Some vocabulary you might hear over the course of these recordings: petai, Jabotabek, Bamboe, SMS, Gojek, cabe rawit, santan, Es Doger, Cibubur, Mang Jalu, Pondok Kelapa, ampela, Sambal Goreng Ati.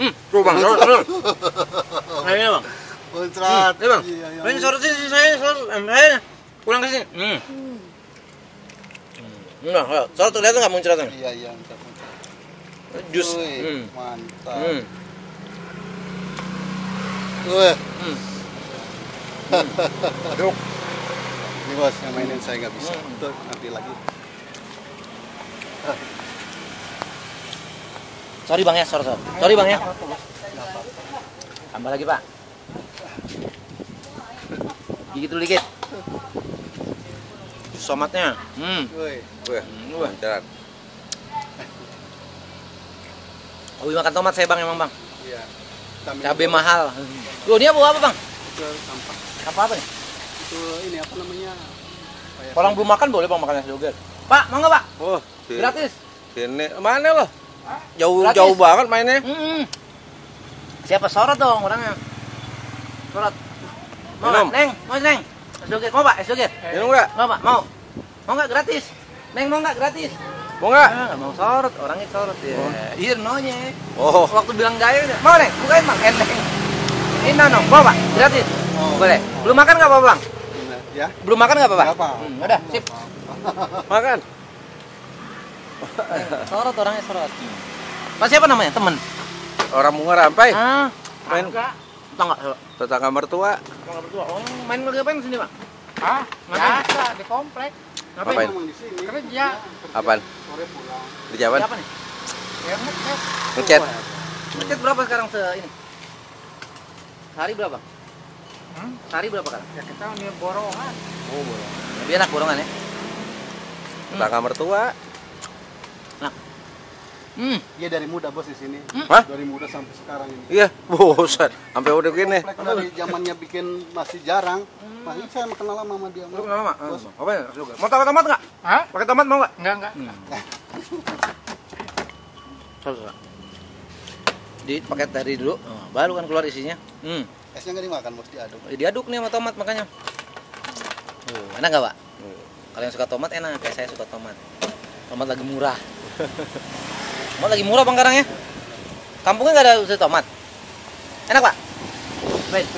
Tuh bang, sorot. Kayaknya bang. Kontrat. Iya bang. Main sorot sih saya pulang ke sini. Nah, sorot tuh lihat nggak muncratnya? Iya iya. Jus. Mantap. Tuh. Duk. Ini bos yang mainin saya nggak bisa. Tuh nanti lagi. Sorry bang ya, sorot. Sorry bang ya. Tambah lagi pak. Gigit dulu dikit. Somatnya. Wah, jalan. Hobi makan tomat saya bang, emang bang. Iya. Cabai mahal. Loh, ini apa bang? Itu sampah. Sampah apa nih? Itu ini apa namanya? Orang belum makan boleh bang makan es doger. Pak, mau nggak pak? Oh, gratis. Ini mana loh? Jauh-jauh banget mainnya. Siapa sorot dong orangnya? Sorot. Mau nggak? Neng, mau neng? Es doger, mau pak? Es doger. Minum nggak? Mau pak? Mau. Mau nggak gratis? Neng mau nggak gratis? Mau nggak? Nggak mau sorot, orangnya sorot ya. Iya, nonya. Oh. Waktu bilang gaya udah. Mau neng? Bukain bang. Neng. Ini nong, mau pak? Gratis. Boleh. Belum makan nggak pak bang? Ya. Belum makan nggak pak? Apa? Udah, sip. Makan. Sorot orangnya sorot. Mas siapa namanya? Temen? Orang Munga Rampai. Main enggak? Tetangga. Tetangga mertua. Tetangga mertua. Oh, main ngapain di sini, Pak? Ah, biasa di komplek. Ngapain? Di sini. Kerja. Apaan? Sore pulang. Kerja apaan? Apa nih? Ya, ngecat. Ngecat berapa sekarang ini? Sehari berapa? Sehari berapa kan? Ya kita ini borongan. Oh, borongan. Lebih enak borongan ya. Tetangga mertua. Dia dari muda bos di sini. Hah? Dari muda sampai sekarang ini. Iya, bosan. Sampai udah begini. Dari zamannya bikin masih jarang. Pak, saya kenal lama sama dia. Lu kenal lama? Bos. Apa ya? Mau pakai tomat enggak? Hah? Pakai tomat mau enggak? Enggak. Coba. Dipakai dari dulu, baru kan keluar isinya. Esnya enggak dimakan, mesti diaduk. Diaduk nih sama tomat makanya. Enak enggak, Pak? Kalau yang suka tomat enak, kayak saya suka tomat. Tomat lagi murah. Tomat lagi murah bang sekarang ya. Kampungnya nggak ada usaha tomat. Enak pak? Baik.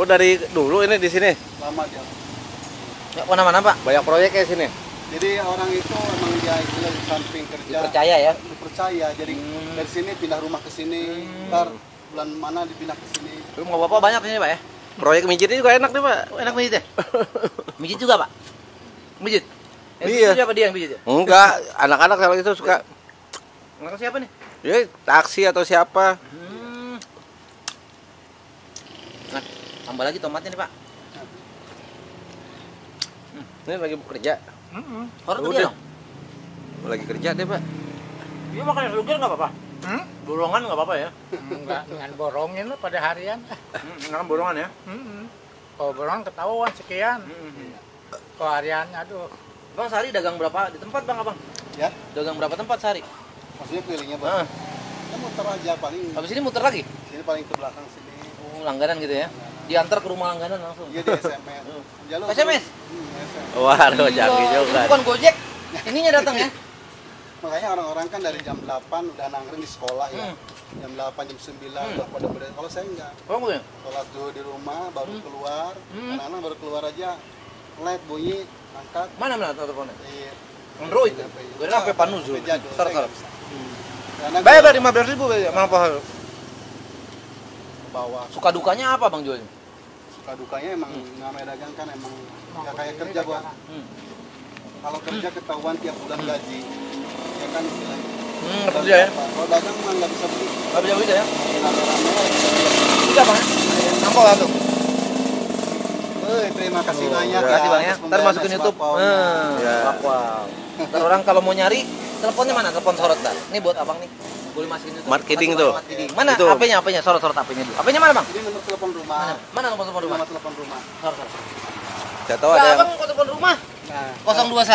Oh dari dulu ini di sini? Lama dia. Ya mana-mana pak? Banyak proyek kayak sini. Jadi orang itu emang dia itu di samping kerja. Percaya ya? Percaya. Jadi dari sini pindah rumah ke sini. Ntar bulan mana dipindah ke sini. Rumah bapak banyak di sini pak ya? Proyek mijitnya juga enak nih pak. Oh, enak mijitnya? Mijit juga pak? Mijit? Iya. Siapa dia yang bijit ya? Enggak, anak-anak kalau itu suka. Anak siapa nih? Ya, taksi atau siapa. Nah, tambah lagi tomatnya nih, Pak. Ini lagi bekerja. Sorot tuh dia dong? Lagi kerja deh, Pak. Dia makan es doger nggak apa-apa? Borongan nggak apa-apa ya? Enggak, dengan borongin lah pada harian. Dengan borongan ya? Kalau borongan ketahuan sekian. Kalau harian, aduh. Bang sehari dagang berapa di tempat bang abang? Ya. Dagang berapa tempat sehari? Maksudnya kelilingnya bang? Kita muter aja paling. Habis ini muter lagi? Sini paling ke belakang sini. Oh langganan gitu ya? Langganan. Diantar ke rumah langganan langsung? Iya di SMS. SMS? SMS. Waduh canggih juga. Bukan Gojek, ininya datang ya? Makanya orang-orang kan dari jam 8 udah nangkring di sekolah ya. Jam 8, jam 9 udah pada berdiri. Kalau saya enggak. Kalau enggak? Sholat dulu di rumah baru keluar. Anak-anak baru keluar aja. Let bunyi. Angkat. Mana teleponnya? Iya. Android. Gue sampai panuzul. Starter. Bayar 15.000 bayar. Mang Jalu. Bawa. Suka dukanya apa Bang Jalu? Suka dukanya emang namanya dagang kan emang enggak kayak kerja gua. Kalau kerja ketahuan tiap bulan gaji. Ya kan istilahnya. Kerja ya. Kalau dagang mah enggak bisa beli. Enggak bisa beli ya. Udah Bang. Nampol tuh. Terima kasih banyak. Terima kasih banyak. Ntar masukin YouTube. Ntar orang kalau mau nyari, teleponnya mana? Telepon sorot dah. Ini buat abang nih. Boleh masukin YouTube. Marketing tuh. Mana? HP-nya? Sorot HP-nya dulu. HP-nya mana bang? Ini nomor telepon rumah. Mana nomor telepon rumah? Nomor telepon rumah. Sorot. Tidak tahu ada. Abang nomor telepon rumah?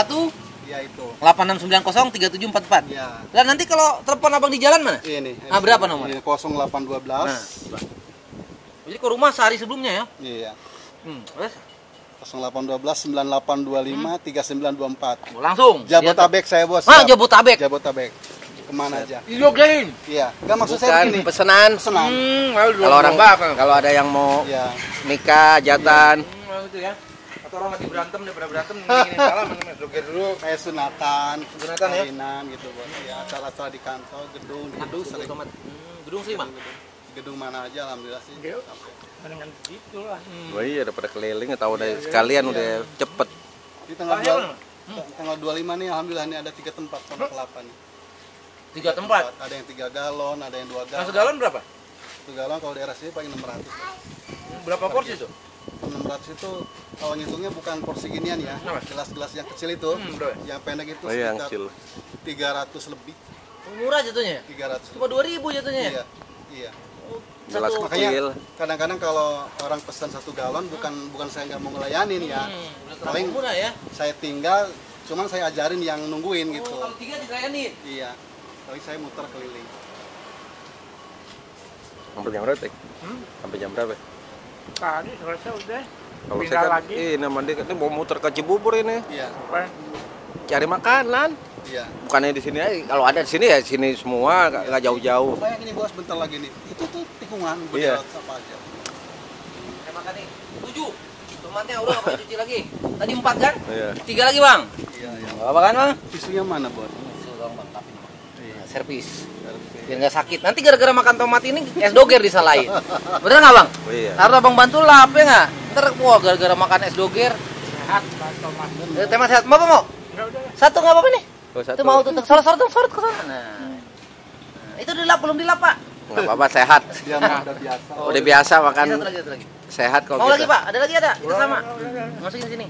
021. Ya itu. 86903744. Ya. Dan nanti kalau telepon abang di jalan mana? Ini. Ah berapa nomor? 0812. Jadi ke rumah sehari sebelumnya ya? Iya. 0812 9825 3924. Langsung. Jabotabek saya bos. Jabotabek. kemana aja. Di Dogerin? Iya. Gak maksud bukan, saya begini. Pesanan. Pesanan. Kalau orang kalau ada yang mau nikah, jatan. Gitu ya. Atau orang lagi berantem, daripada berantem ini salam Doger dulu. Kayak sunatan ya. Kainan gitu. Ya, acara-acara di kantor, gedung sering. Gedung sih, Mak. Gedung mana aja alhamdulillah sih. Dengan gitu lah. Wah, iya daripada keliling atau udah sekalian udah cepet. Di tanggal 25 nih alhamdulillah ini ada 3 tempat pondok kelapa nih. 3 tempat? Ada yang 3 galon, ada yang 2 galon. Mas galon berapa? 1 galon kalau daerah sini paling 600. Berapa porsi itu? 600 itu kalau ngitungnya bukan porsi ginian ya. Gelas-gelas yang kecil itu, yang pendek itu sekitar 300 lebih. Murah jatuhnya? 300. Cuma 2.000 jatuhnya ya? Iya. Gelas kecil. Kadang-kadang kalau orang pesan 1 galon bukan saya nggak mau ngelayanin ya. Paling murah ya. Saya tinggal, cuman saya ajarin yang nungguin gitu. Kalau 3 dilayanin. Iya. Paling saya muter keliling. Sampai jam berapa? Sampai jam berapa? Tadi selesai udah. Kalau saya kan, ini mau muter ke Cibubur ini. Iya. Cari makanan. Iya. Bukannya di sini aja. Kalau ada di sini ya sini semua, nggak jauh-jauh. Banyak ini bos, bentar lagi nih. Itu tuh tikungan. Iya. Apa aja? Saya makan nih. 7. Tomatnya udah nggak cuci lagi. Tadi 4 kan? Iya. 3 lagi bang. Iya. Apa kan bang? Tisunya mana bos? Tisu bang, tapi servis. Biar nggak sakit. Nanti gara-gara makan tomat ini es doger disalahin. Bener nggak bang? Iya. Harus abang bantu lap ya nggak? Ntar wah gara-gara makan es doger. Sehat, tomat. Tema sehat. Mau apa mau? Satu nggak apa-apa nih? Itu mau tuh sorot ke sana. Nah, itu dilap belum dilap pak? Nggak apa-apa sehat. Dia udah biasa. Udah biasa makan. Satu lagi. Sehat kalau. Mau kita. Lagi pak? Ada lagi ada? Kita sama. Masukin sini.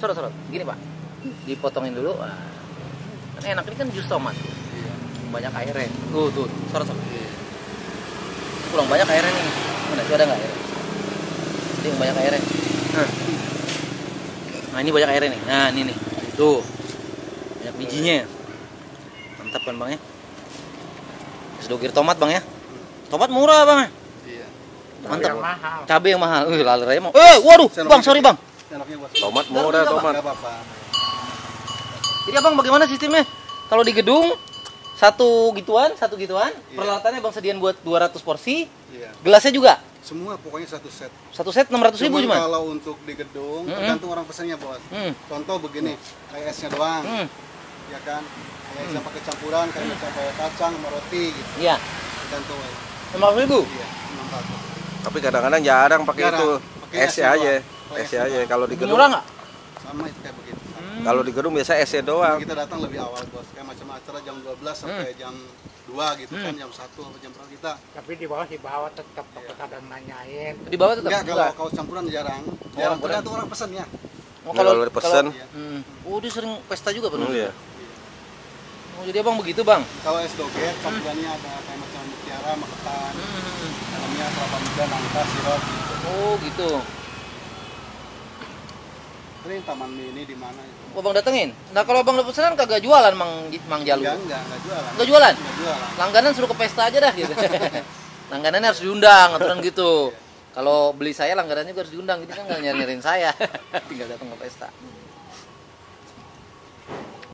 Sorot. Gini pak. Dipotongin dulu. Kan enak ini kan jus tomat. Banyak airnya. Tuh. Sorot. Kurang banyak airnya nih. Mana itu ada nggak air? Ini banyak airnya. Nah ini banyak airnya nih. Nah ini nih. Tuh. Banyak bijinya. Mantap kan bang ya. Es doger tomat bang ya. Tomat murah bang ya. Iya. Mantap. Cabai yang mahal. Lalu raya mau. Waduh. Bang sorry bang. Tomat murah tomat. Jadi abang bagaimana sistemnya? Kalau di gedung satu gituan. Iya. Peralatannya bang sediain buat 200 porsi. Iya. Gelasnya juga. Semua pokoknya satu set. Satu set 600.000 cuma. Kalau untuk di gedung tergantung orang pesannya bos. Contoh begini kayak esnya doang. Ya kan, kayak yang pakai campuran, kayak pakai kacang, sama roti gitu. Iya. Tergantung. 600.000. Iya, 600. Tapi kadang-kadang jarang pakai itu. Esnya aja. Esnya aja kalau di gedung. Murah nggak? Sama itu kayak begitu. Kalau di gedung biasa esnya doang. Kita datang lebih awal bos. Kayak macam acara jam 12 sampai jam 2 gitu kan, jam 1 sampai jam 3 kita. Tapi di bawah tetap ada nanyain. Di bawah tetap. Enggak, kalau campuran jarang. Tergantung orang pesen ya. Oh, kalau pesen. Dia sering pesta juga benar. Iya. Jadi abang begitu bang. Kalau es doger campurannya ada kayak macam mutiara, ketan, dalamnya kelapa muda, nangka, sirup. Oh gitu. Ini taman mini di mana itu? Abang datengin. Nah kalau abang dapat pesanan kagak jualan Mang Jalu. Enggak jualan. Enggak jualan. Langganan suruh ke pesta aja dah gitu. Langganannya harus diundang aturan gitu. Kalau beli saya langganannya juga harus diundang. Jadi kan enggak nyariin saya. Tinggal datang ke pesta.